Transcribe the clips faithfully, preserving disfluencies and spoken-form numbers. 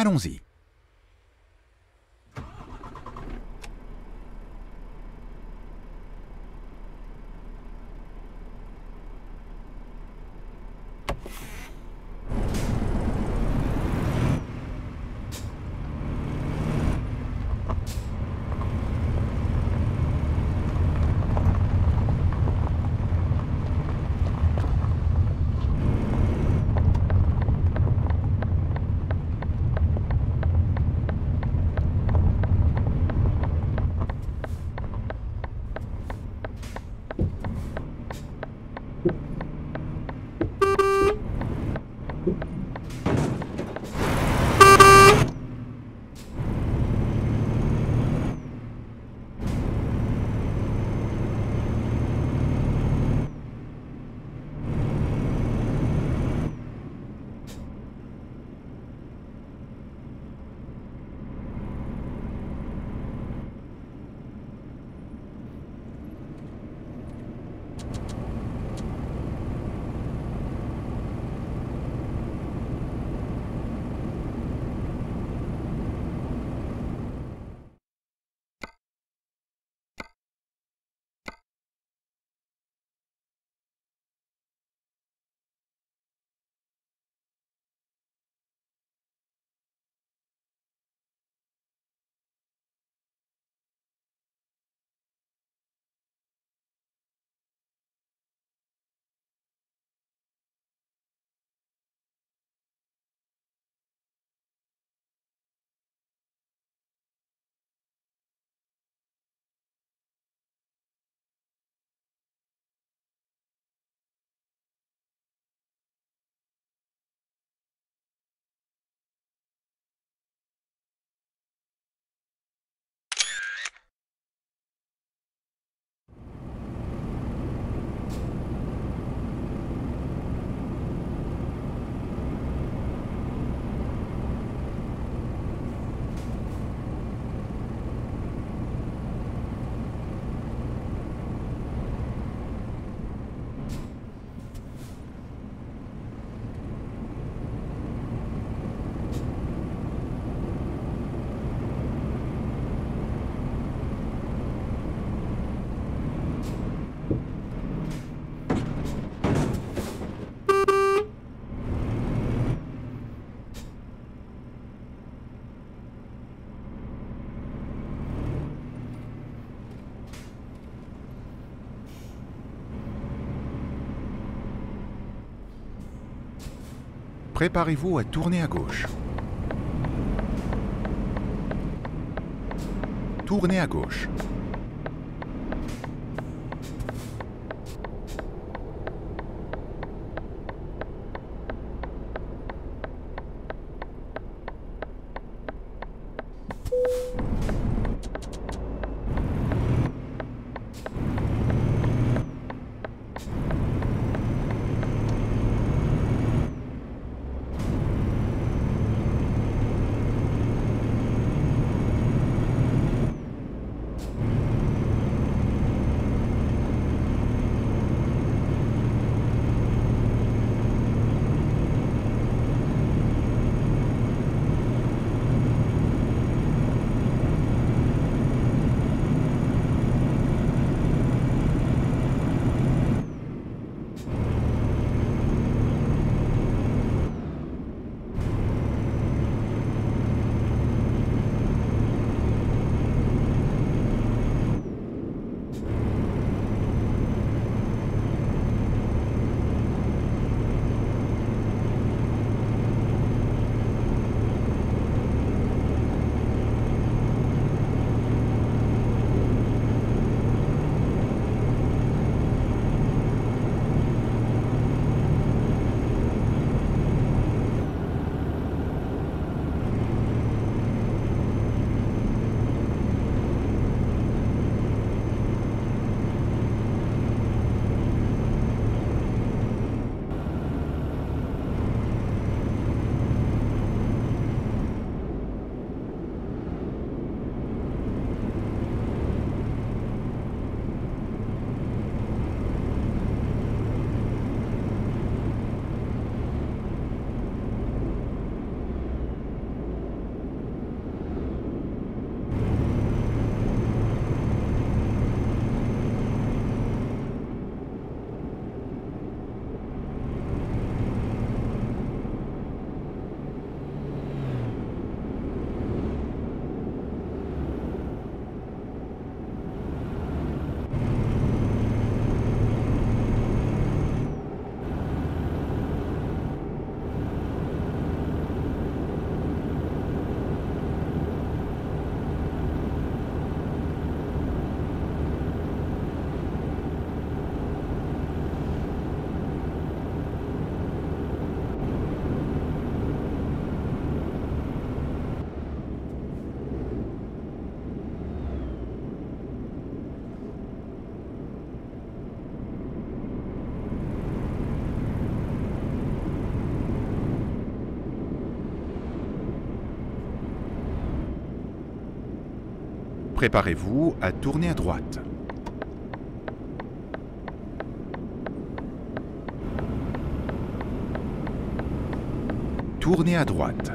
Allons-y. Préparez-vous à tourner à gauche. Tournez à gauche. Thank you. Préparez-vous à tourner à droite. Tournez à droite.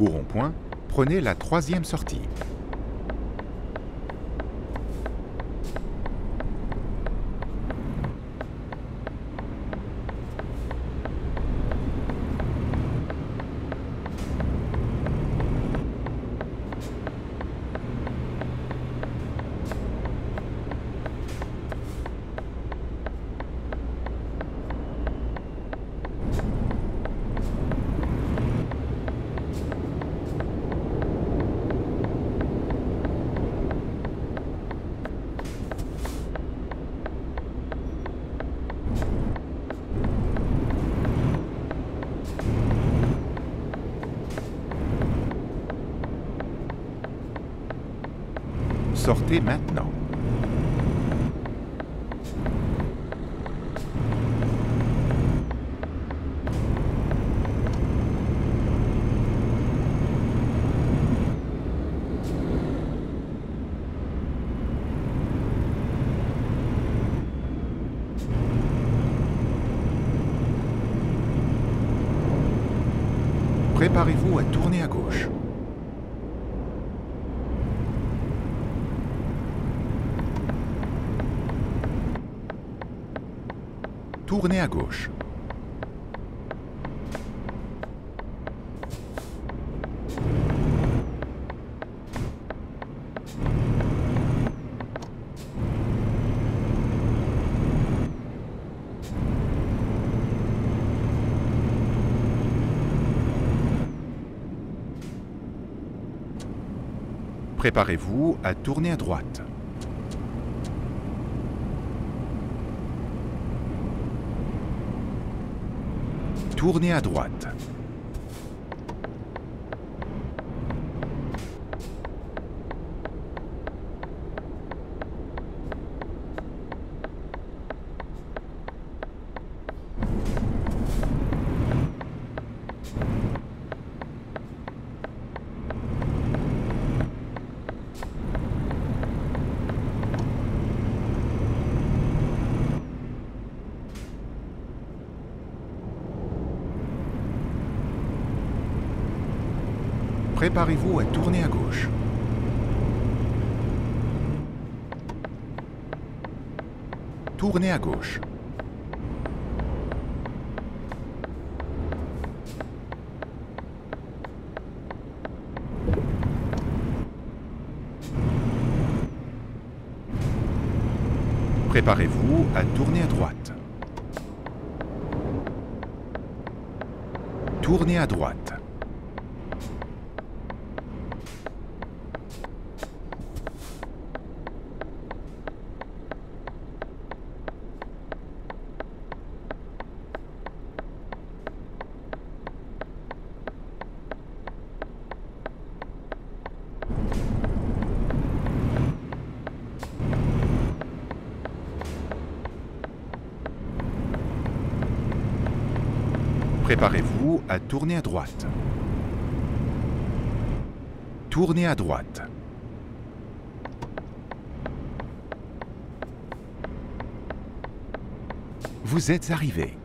Au rond-point, prenez la troisième sortie. Sortez maintenant. Préparez-vous à tourner à gauche. Tournez à gauche. Préparez-vous à tourner à droite. Tournez à droite. Préparez-vous à tourner à gauche. Tournez à gauche. Préparez-vous à tourner à droite. Tournez à droite. Préparez-vous à tourner à droite. Tournez à droite. Vous êtes arrivé.